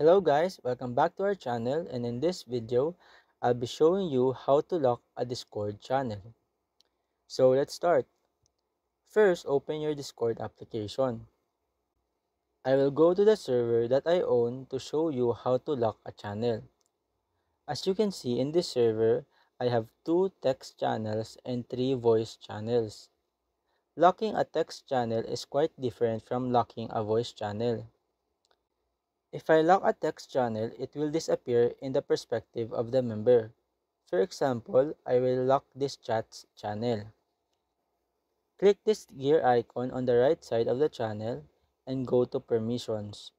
Hello guys, welcome back to our channel, and in this video, I'll be showing you how to lock a Discord channel. So let's start. First, open your Discord application. I will go to the server that I own to show you how to lock a channel. As you can see in this server, I have 2 text channels and 3 voice channels. Locking a text channel is quite different from locking a voice channel. If I lock a text channel, it will disappear in the perspective of the member. For example, I will lock this chat's channel. Click this gear icon on the right side of the channel and go to permissions.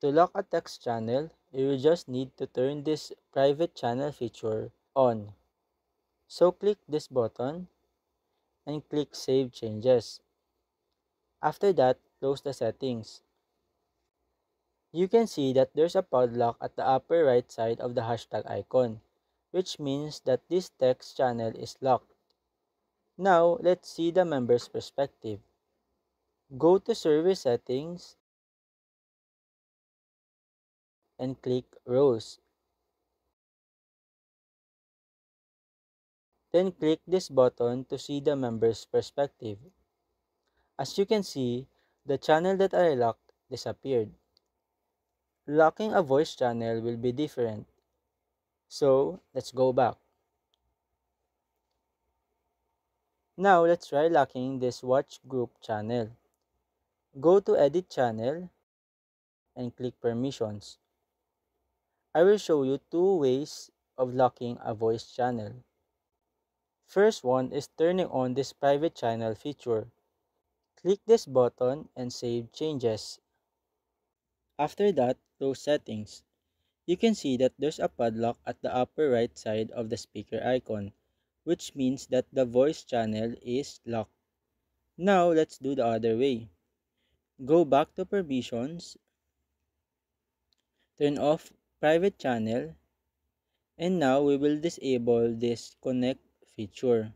To lock a text channel, you will just need to turn this private channel feature on. So click this button and click Save Changes. After that, close the settings. You can see that there's a padlock at the upper right side of the hashtag icon, which means that this text channel is locked. Now, let's see the member's perspective. Go to Service Settings and click Roles. Then click this button to see the member's perspective. As you can see, the channel that I locked disappeared. Locking a voice channel will be different. So, let's go back. Now, let's try locking this watch group channel. Go to Edit Channel and click Permissions. I will show you 2 ways of locking a voice channel. First one is turning on this private channel feature. Click this button and Save Changes. After that, close Settings. You can see that there's a padlock at the upper right side of the speaker icon, which means that the voice channel is locked. Now, let's do the other way. Go back to Permissions, turn off Private Channel, and now we will disable this Connect feature.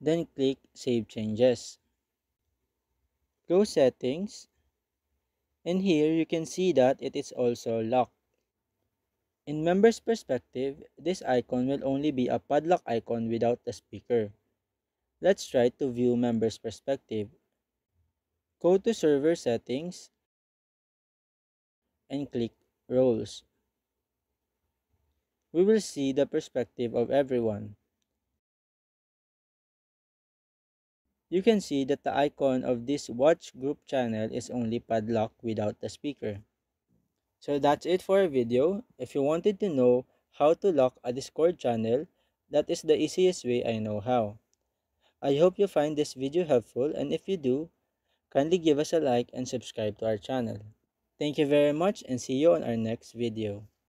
Then click Save Changes. Close Settings. And here, you can see that it is also locked. In member's perspective, this icon will only be a padlock icon without the speaker. Let's try to view member's perspective. Go to Server Settings and click Roles. We will see the perspective of everyone. You can see that the icon of this watch group channel is only padlocked without the speaker. So that's it for our video. If you wanted to know how to lock a Discord channel, that is the easiest way I know how. I hope you find this video helpful, and if you do, kindly give us a like and subscribe to our channel. Thank you very much, and see you on our next video.